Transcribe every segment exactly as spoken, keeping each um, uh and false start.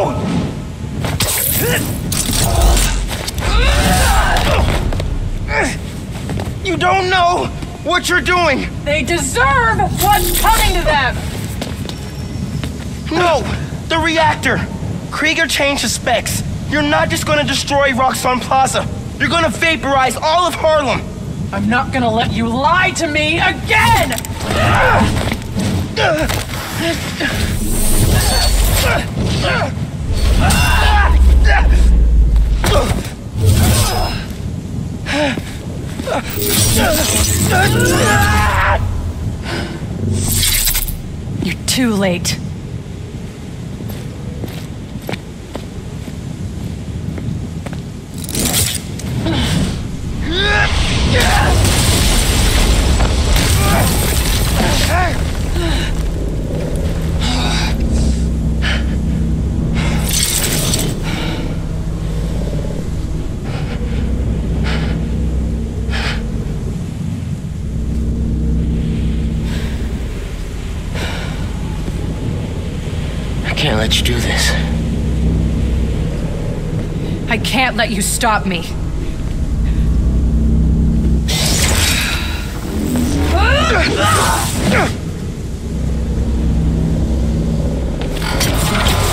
going. You don't know what you're doing. They deserve what's coming to them. No, the reactor. Krieger changed the specs. You're not just going to destroy Roxxon Plaza. You're going to vaporize all of Harlem. I'm not going to let you lie to me again! You're too late. Let's do this. I can't let you stop me.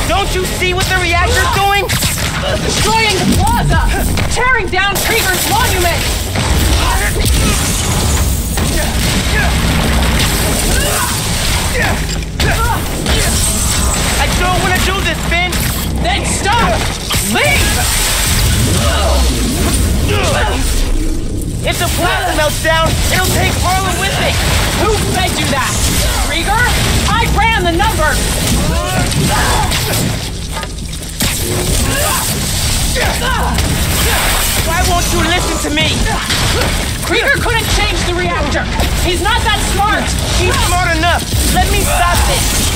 Don't you see what the reactor's doing? Destroying the plaza! Tearing down Krieger's monument! I don't want to do this, Finn! Then stop! Leave! If the plaza melts down, it'll take Harlem with it! Who fed you that? Krieger? I ran the number! Why won't you listen to me? Krieger couldn't change the reactor! He's not that smart! He's smart enough! Let me stop this!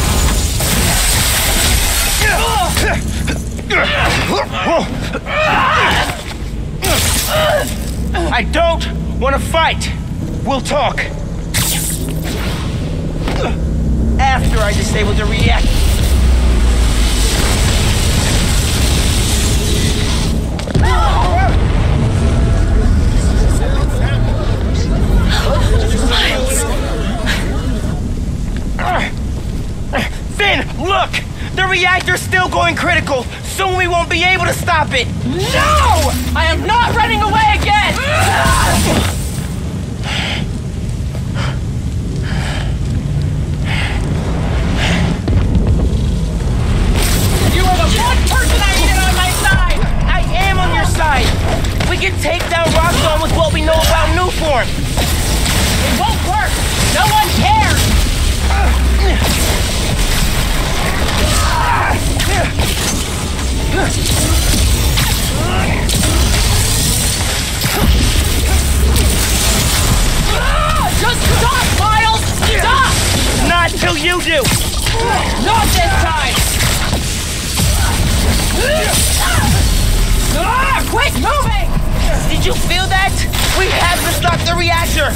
I don't want to fight. We'll talk. After I disable the reactor. Finn, look! The reactor's still going critical! Soon we won't be able to stop it! No! I am not running away again! You are the one person I need on my side! I am on your side! We can take down Rockstone with what we know about Newform! It won't work! No one cares! Just stop, Miles! Stop! Not till you do! Not this time! Ah, quit moving! Did you feel that? We have to stop the reactor!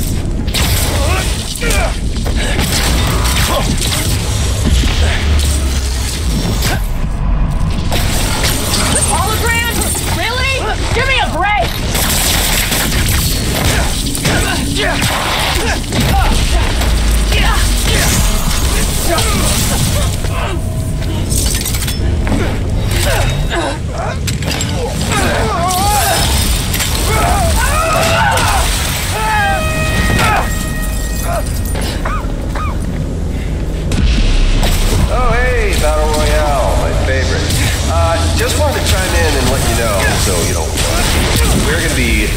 Hologram? Really? Give me a break! Oh, hey, Battle Royale, my favorite. Uh, just wanted to chime in and let you know, so you don't worry. We're gonna be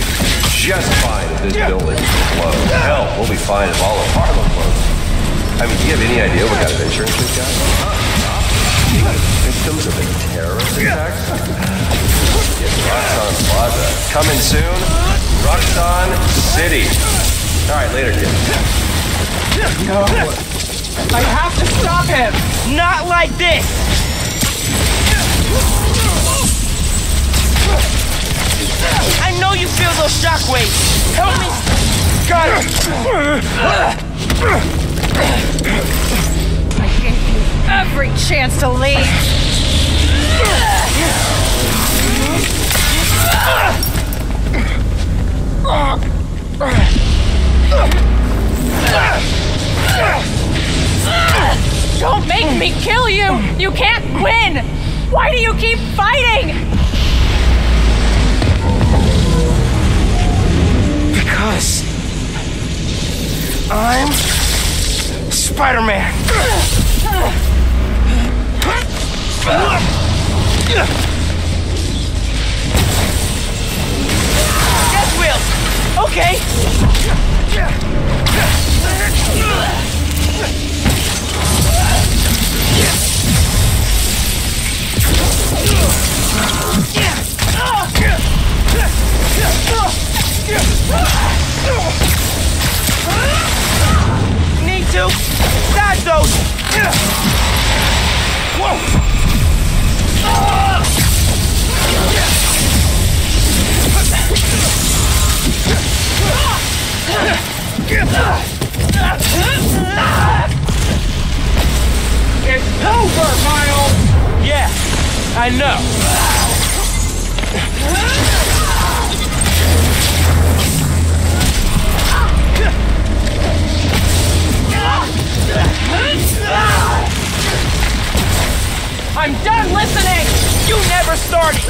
just fine if this building explodes. Hell, we'll be fine if all of Harlem explodes. I mean, do you have any idea what kind of insurance we've got? Victims of a terrorist attack? It's Roxxon Plaza. Coming soon, Roxxon City. Alright, later, kid. No. I have to stop him! Not like this! I know you feel those shockwaves. Help me! Got it! I gave you every chance to leave. Don't make me kill you! You can't win! Why do you keep fighting? Because I'm Spider-Man. Yes, Will. Okay. Need to dodge those. Whoa. It's over, Miles! Yeah, I know. I'm done listening! You never started!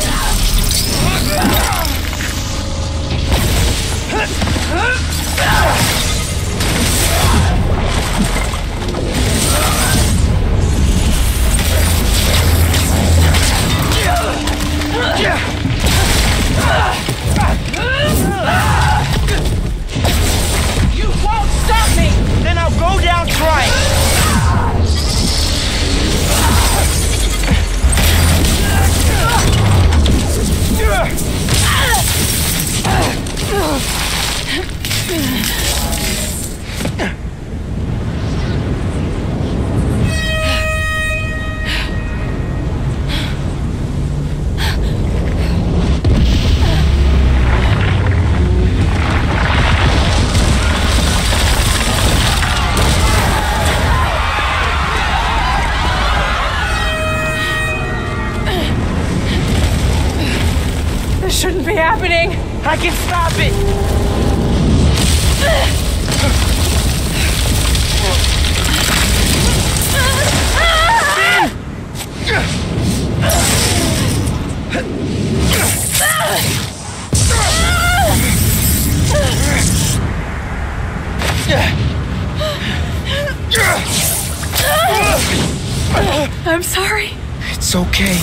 You won't stop me! Then I'll go down trying! Happening. I can stop it. I'm sorry. It's okay.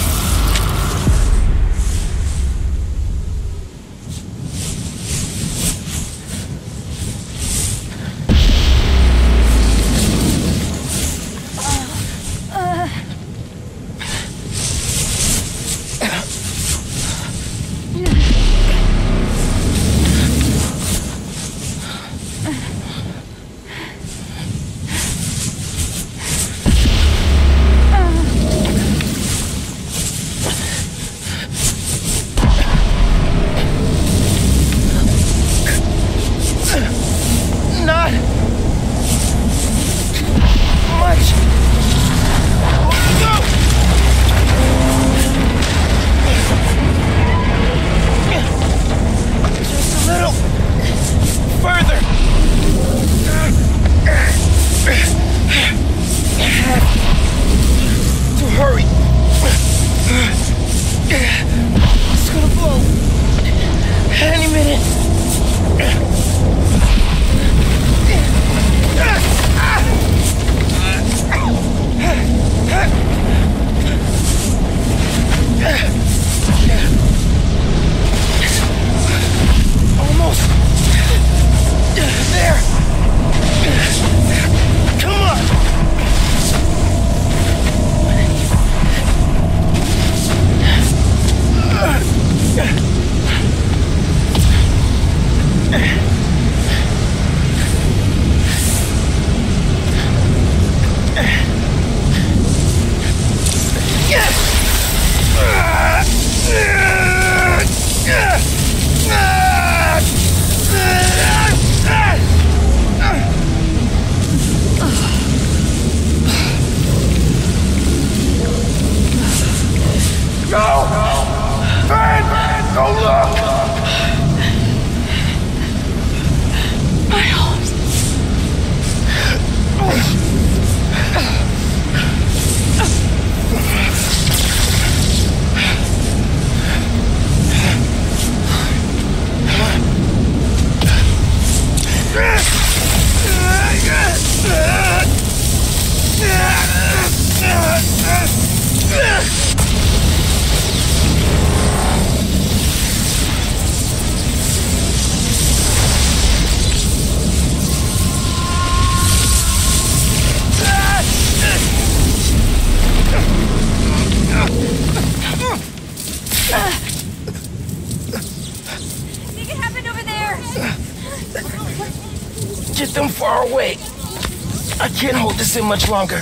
Wait, I can't hold this in much longer.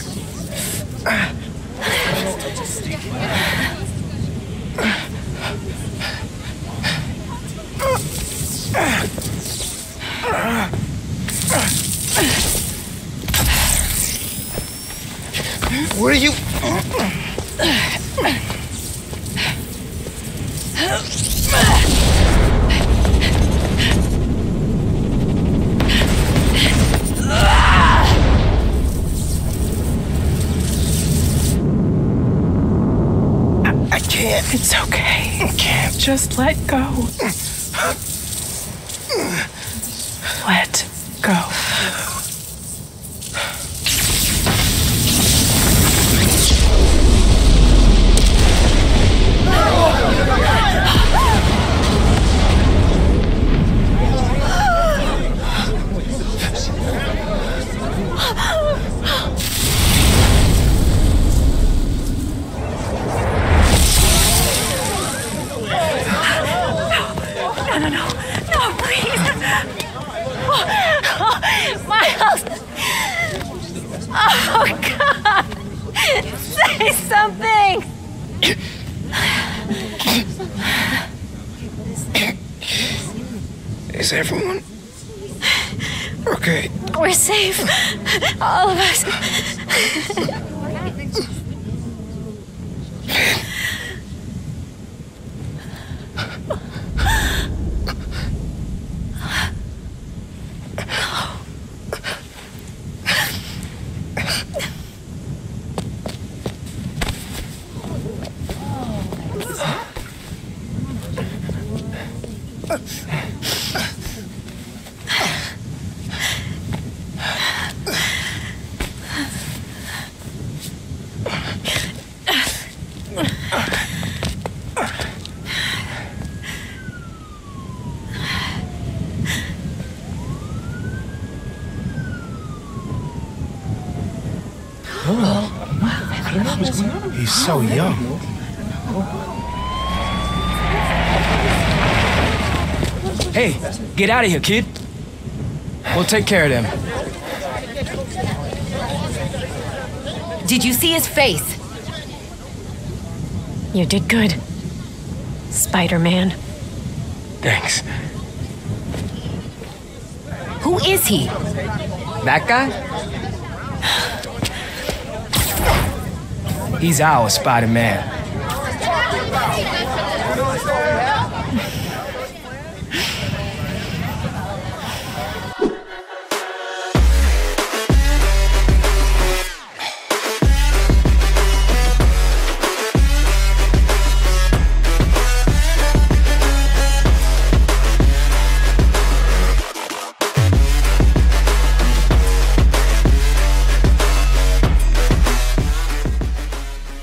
Where are you? It's okay. Just let go. Let go. All of us. So young. Hey, get out of here, kid. We'll take care of them. Did you see his face? You did good, Spider-Man. Thanks. Who is he? That guy? He's our Spider-Man.